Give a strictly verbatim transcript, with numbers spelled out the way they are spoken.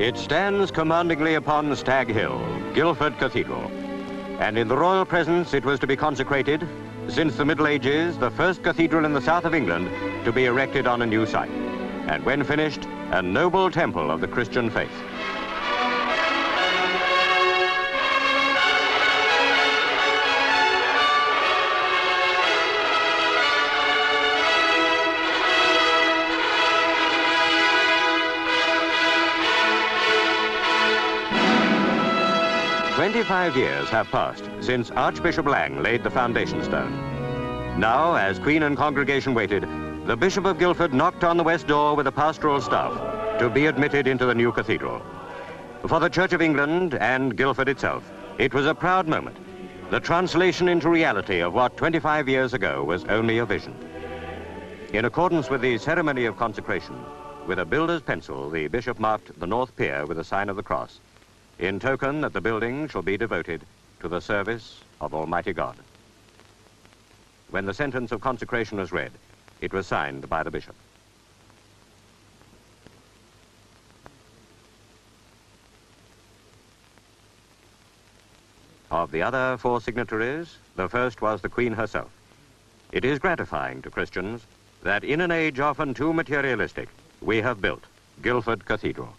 It stands commandingly upon Stag Hill, Guildford Cathedral, and in the royal presence it was to be consecrated, since the Middle Ages, the first cathedral in the south of England to be erected on a new site, and when finished, a noble temple of the Christian faith. Twenty-five years have passed since Archbishop Lang laid the foundation stone. Now, as Queen and congregation waited, the Bishop of Guildford knocked on the west door with a pastoral staff to be admitted into the new cathedral. For the Church of England and Guildford itself, it was a proud moment, the translation into reality of what twenty-five years ago was only a vision. In accordance with the ceremony of consecration, with a builder's pencil, the Bishop marked the north pier with a sign of the cross, in token that the building shall be devoted to the service of Almighty God. When the sentence of consecration was read, it was signed by the bishop. Of the other four signatories, the first was the Queen herself. It is gratifying to Christians that in an age often too materialistic, we have built Guildford Cathedral.